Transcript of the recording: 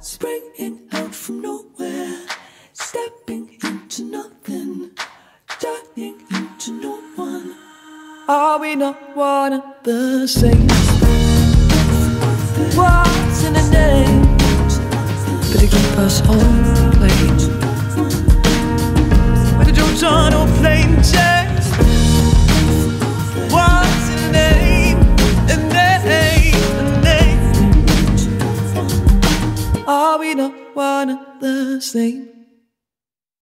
Springing out from nowhere, stepping into nothing, turning into no one. Are we not one and the same? What's in a name? But they keep us all playing, but the jokes are no plain Jane. What's in a name? A name, a name. Are we not one and the same?